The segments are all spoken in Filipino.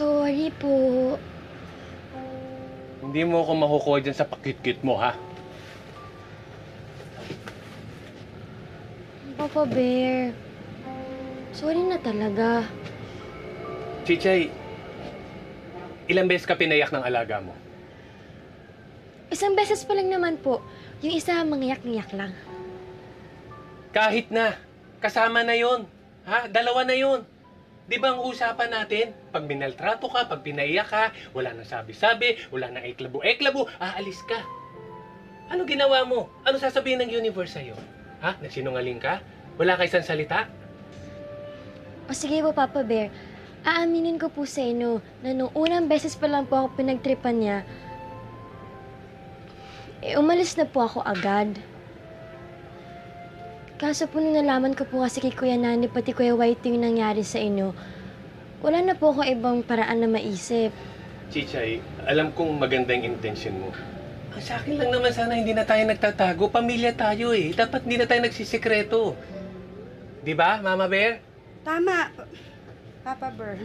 Sorry po. Hindi mo ako makukuha dyan sa pakit-kit mo, ha? Papa Bear, sorry na talaga. Chichay, ilang beses ka pinayak ng alaga mo? Isang beses pa lang naman po. Yung isa, mangyak-ngyak lang. Kahit na. Kasama na yun. Ha? Dalawa na yun. Di ba ang usapan natin? Pag minaltrato ka, pag pinaiyak ka, wala nang sabi-sabi, wala nang eklabo-eklabo, aalis ka. Ano ginawa mo? Ano sasabihin ng universe sa'yo? Ha? Nagsinungaling ka? Wala ka isang salita? O sige po, Papa Bear. Aaminin ko po sa inyo na nung unang beses pa lang po ako pinagtripan niya, umalis na po ako agad. Kaso po nung nalaman ko po kasi kay Kuya Nani pati Kuya White yung nangyari sa inyo, wala na po akong ibang paraan na maisip. Chichay, alam kong maganda yung intention mo. Sa akin lang naman sana hindi na tayo nagtatago. Pamilya tayo eh. Dapat hindi na tayo nagsisikreto. Di ba, Mama Bear? Tama, Papa Bear.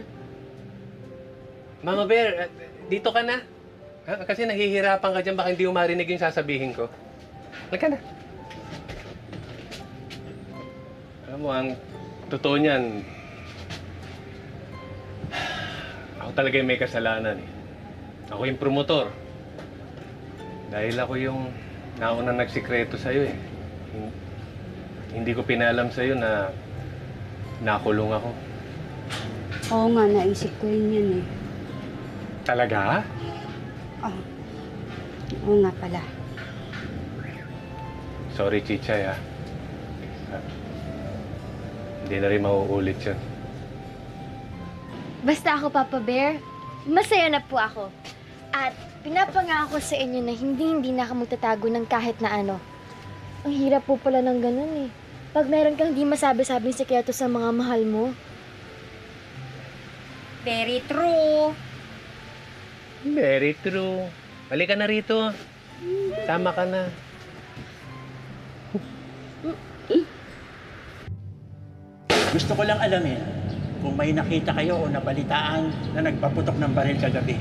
Mama Bear, dito ka na. Ha? Kasi nahihirapan ka dyan, baka hindi umarinig yung sasabihin ko. Halika na. Alam mo, ang totoo niyan, ako talaga yung may kasalanan eh. Ako yung promotor. Dahil ako yung naunang nagsikreto sa'yo eh. Hindi ko pinalam sa'yo na nakulong ako. Oo nga, naisip ko rin yun eh. Talaga? Oh. Oo nga pala. Sorry, Chichay, ha? Hindi na rin mauulit yan. Basta ako, Papa Bear, masaya na po ako. At pinapangako sa inyo na hindi na ka magtatago ng kahit na ano. Ang hirap po pala ng ganun eh. Pag meron kang hindi masabi-sabing sikreto sa mga mahal mo. Very true. Very true. Halika na rito. Tama ka na. Gusto ko lang alamin kung may nakita kayo o nabalitaan na nagpaputok ng baril kagabi.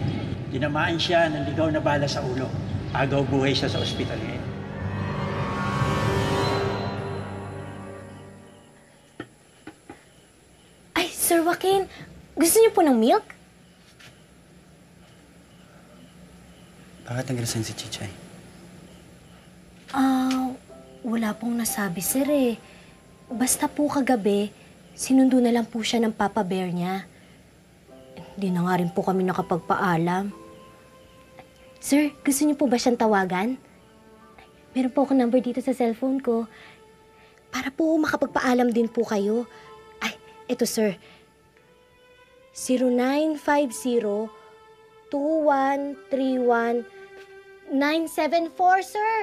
Dinamaan siya ng ligaw na bala sa ulo. Agaw buhay siya sa ospital ngayon. Ay, Sir Joaquin, gusto niyo po ng milk? Bakit ang grasin si Chichay? Wala pong nasabi, sir eh. Basta po kagabi, sinundo na lang po siya ng Papa Bear niya. Hindi na nga rin po kami nakapagpaalam. Sir, gusto niyo po ba siyang tawagan? Meron po akong number dito sa cellphone ko. Para po makapagpaalam din po kayo. Ay, eto sir. 0950-2131-974, sir!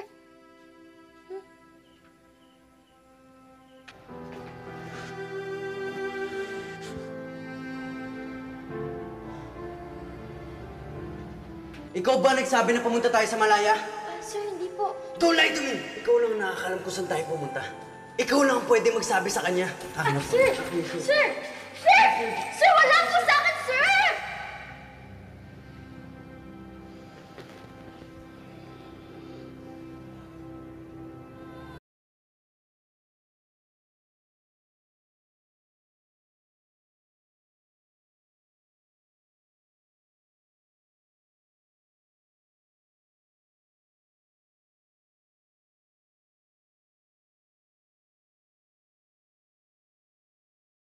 Ikaw ba nagsabi na pumunta tayo sa Malaya? Sir, hindi po. Don't lie to me! Ikaw lang nakakalam kung saan tayo pumunta. Ikaw lang ang pwede magsabi sa kanya. Sir! Sir! Sir! Sir! Wala po sa...